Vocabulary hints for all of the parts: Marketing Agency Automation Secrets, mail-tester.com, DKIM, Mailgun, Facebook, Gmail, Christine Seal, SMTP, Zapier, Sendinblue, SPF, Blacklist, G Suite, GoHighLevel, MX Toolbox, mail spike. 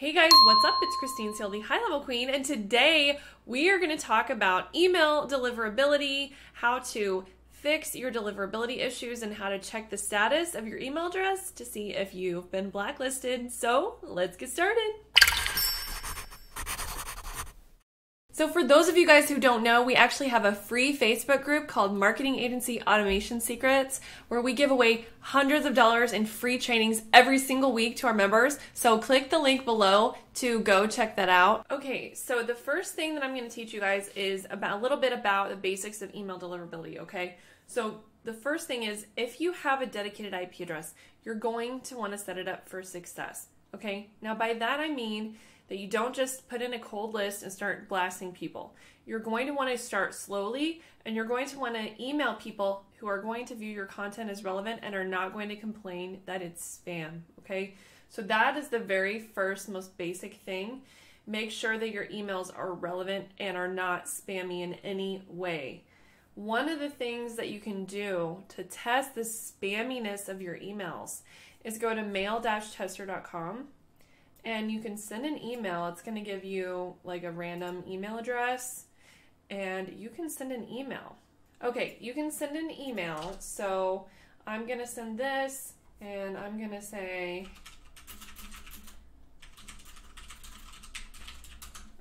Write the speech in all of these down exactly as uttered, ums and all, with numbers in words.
Hey guys, what's up? It's Christine Seal, the High Level Queen, and today we are going to talk about email deliverability, how to fix your deliverability issues, and how to check the status of your email address to see if you've been blacklisted. So let's get started. So for those of you guys who don't know, we actually have a free Facebook group called Marketing Agency Automation Secrets, where we give away hundreds of dollars in free trainings every single week to our members. So click the link below to go check that out. Okay, so the first thing that I'm going to teach you guys is about a little bit about the basics of email deliverability, okay? So the first thing is, if you have a dedicated I P address, you're going to want to set it up for success, okay? Now by that I mean that you don't just put in a cold list and start blasting people. You're going to want to start slowly, and you're going to want to email people who are going to view your content as relevant and are not going to complain that it's spam, okay? So that is the very first, most basic thing. Make sure that your emails are relevant and are not spammy in any way. One of the things that you can do to test the spamminess of your emails is go to mail dash tester dot com. And you can send an email. It's going to give you like a random email address, and you can send an email. Okay, you can send an email. So I'm going to send this, and I'm going to say,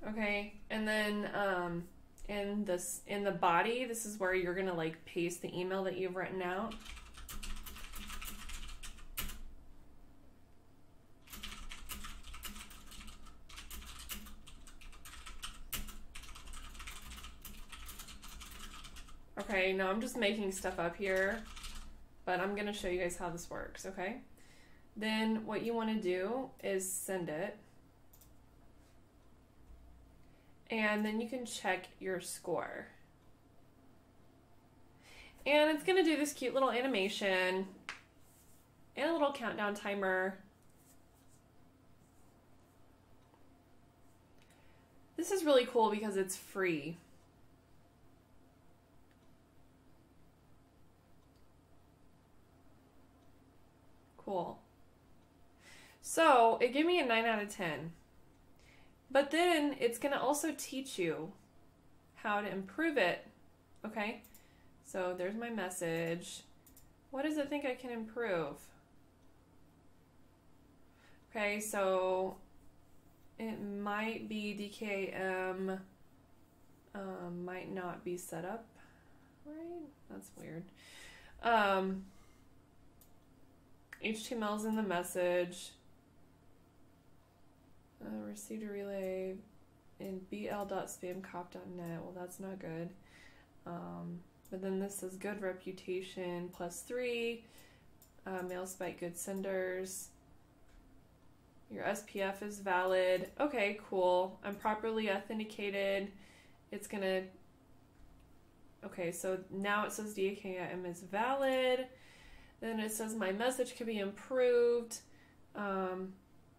okay, and then um, in this in the body, this is where you're going to like paste the email that you've written out. Okay, now I'm just making stuff up here, but I'm going to show you guys how this works, okay? Then what you want to do is send it, and then you can check your score. And it's going to do this cute little animation and a little countdown timer. This is really cool because it's free. Cool. So it gave me a nine out of ten, but then it's going to also teach you how to improve it. Okay, so there's my message. What does it think I can improve? Okay, so it might be D K I M, um, might not be set up right. That's weird. Um, H T M L is in the message, uh, received a relay in B L dot spam cop dot net. Well, that's not good. Um, but then this is good reputation plus three, uh, mail spike good senders. Your S P F is valid. Okay, cool. I'm properly authenticated. It's gonna, okay, so now it says D K I M is valid. Then it says my message could be improved, um,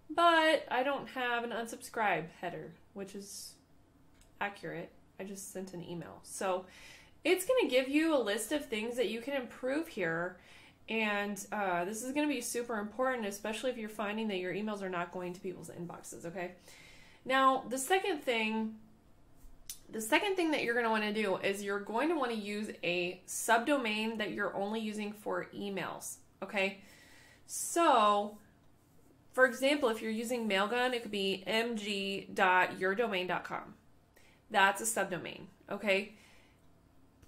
but I don't have an unsubscribe header, which is accurate. I just sent an email. So it's going to give you a list of things that you can improve here, and uh, this is going to be super important, especially if you're finding that your emails are not going to people's inboxes, okay? Now, the second thing, the second thing that you're going to want to do is you're going to want to use a subdomain that you're only using for emails, okay? So, for example, if you're using Mailgun, it could be m g dot your domain dot com. That's a subdomain, okay?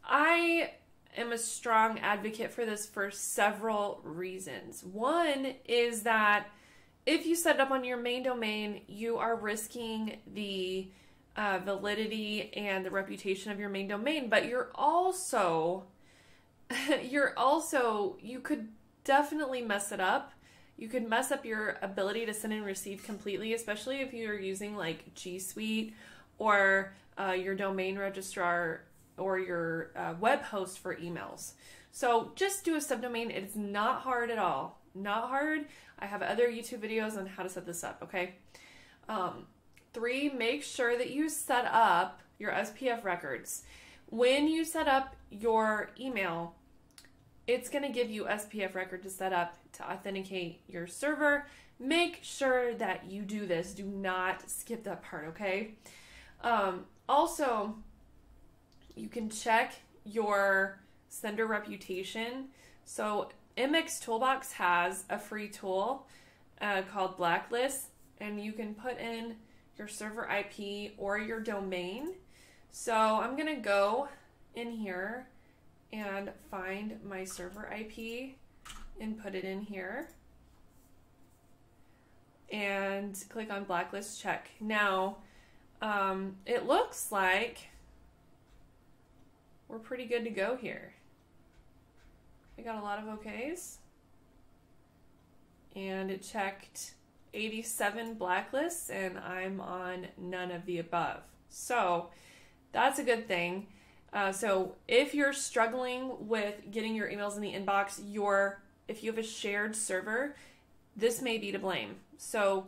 I am a strong advocate for this for several reasons. One is that if you set it up on your main domain, you are risking the Uh, validity and the reputation of your main domain, but you're also you're also you could definitely mess it up. You could mess up your ability to send and receive completely, especially if you're using like G Suite or uh, your domain registrar or your uh, web host for emails. So just do a subdomain. It's not hard at all. Not hard. I have other YouTube videos on how to set this up, okay? Um, Three, make sure that you set up your S P F records. When you set up your email, it's going to give you S P F record to set up to authenticate your server. make sure that you do this. Do not skip that part, okay? Um, also, you can check your sender reputation. So M X Toolbox has a free tool uh, called Blacklist, and you can put in your server I P or your domain. So I'm gonna go in here and find my server I P and put it in here and click on Blacklist Check. Now, um, it looks like we're pretty good to go here. I got a lot of okays, and it checked eighty-seven blacklists, and I'm on none of the above. So that's a good thing. Uh, so if you're struggling with getting your emails in the inbox, your if you have a shared server, this may be to blame. So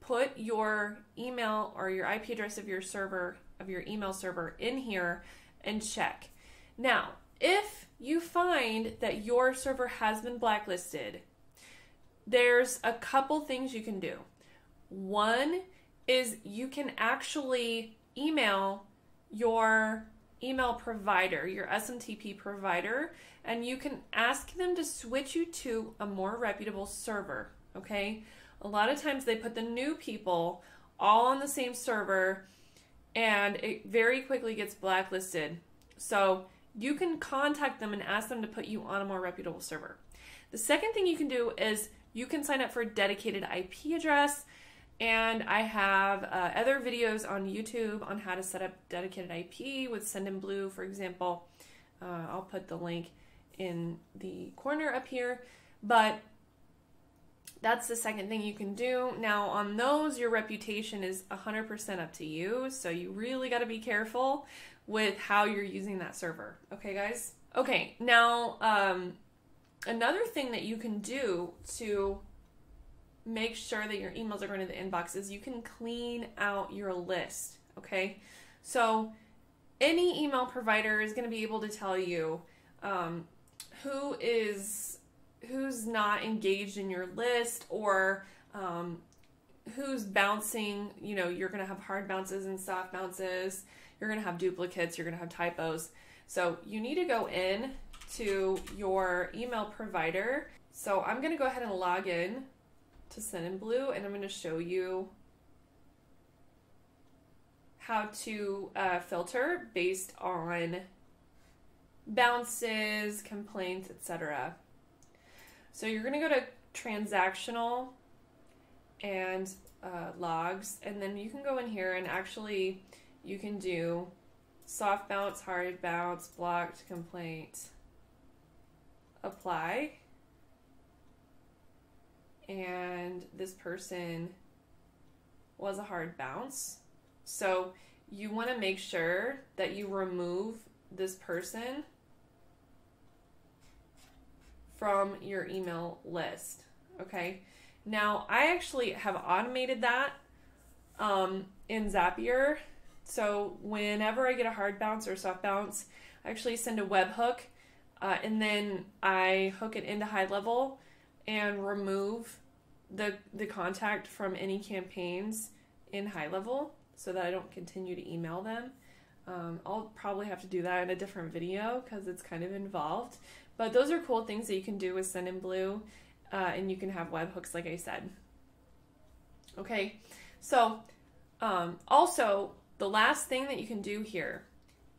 put your email or your I P address of your server, of your email server in here and check. Now, if you find that your server has been blacklisted, there's a couple things you can do. One is you can actually email your email provider, your S M T P provider, and you can ask them to switch you to a more reputable server, okay? A lot of times they put the new people all on the same server, and it very quickly gets blacklisted. So you can contact them and ask them to put you on a more reputable server. The second thing you can do is you can sign up for a dedicated I P address, and I have uh, other videos on YouTube on how to set up dedicated I P with Sendinblue, for example. Uh, I'll put the link in the corner up here, but that's the second thing you can do. Now on those, your reputation is one hundred percent up to you, so you really got to be careful with how you're using that server. Okay, guys? Okay, now um, another thing that you can do to make sure that your emails are going to the inbox is you can clean out your list, okay? So any email provider is going to be able to tell you um, who is who's not engaged in your list, or um, who's bouncing. You know, you're going to have hard bounces and soft bounces. You're going to have duplicates. You're going to have typos. So you need to go in to your email provider. So I'm going to go ahead and log in to Sendinblue, and I'm going to show you how to uh, filter based on bounces, complaints, et cetera. So you're going to go to transactional and uh, logs, and then you can go in here and actually you can do soft bounce, hard bounce, blocked, complaint, apply, and this person was a hard bounce. So you want to make sure that you remove this person from your email list, okay? Now, I actually have automated that um, in Zapier. So whenever I get a hard bounce or soft bounce, I actually send a webhook, uh, and then I hook it into high level and remove the, the contact from any campaigns in high level so that I don't continue to email them. Um, I'll probably have to do that in a different video because it's kind of involved. But those are cool things that you can do with Sendinblue, uh, and you can have webhooks, like I said. Okay, so um, also the last thing that you can do here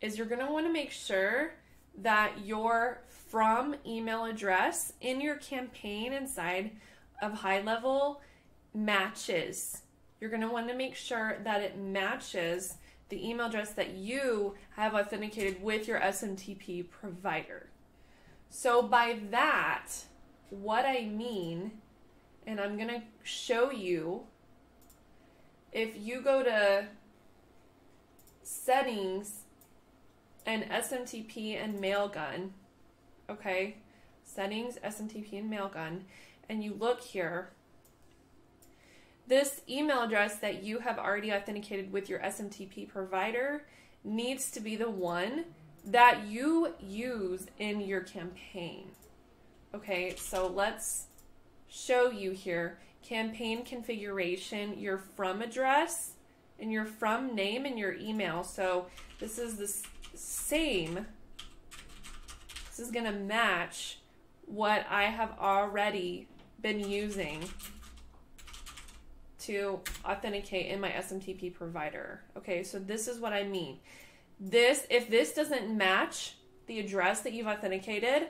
is you're gonna wanna make sure that your from email address in your campaign inside of high level matches. You're gonna wanna make sure that it matches the email address that you have authenticated with your S M T P provider. So by that, what I mean, and I'm gonna show you, if you go to settings and S M T P and Mailgun, okay, settings, S M T P and Mailgun, and you look here, this email address that you have already authenticated with your S M T P provider needs to be the one that you use in your campaign. Okay, so let's show you here. campaign configuration, your from address, and your from name and your email. So this is the same. This is going to match what I have already been using to authenticate in my S M T P provider. Okay, so this is what I mean. This, if this doesn't match the address that you've authenticated,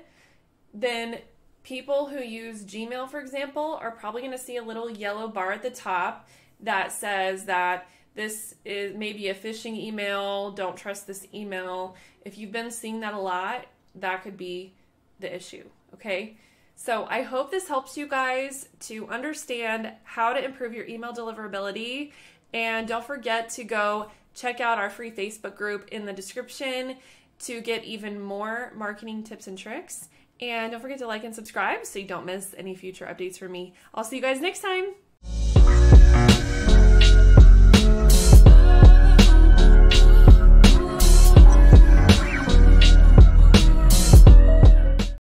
then people who use Gmail, for example, are probably going to see a little yellow bar at the top that says that this is maybe a phishing email, don't trust this email. If you've been seeing that a lot, that could be the issue, okay? So I hope this helps you guys to understand how to improve your email deliverability. And don't forget to go check out our free Facebook group in the description to get even more marketing tips and tricks. And don't forget to like and subscribe so you don't miss any future updates from me. I'll see you guys next time.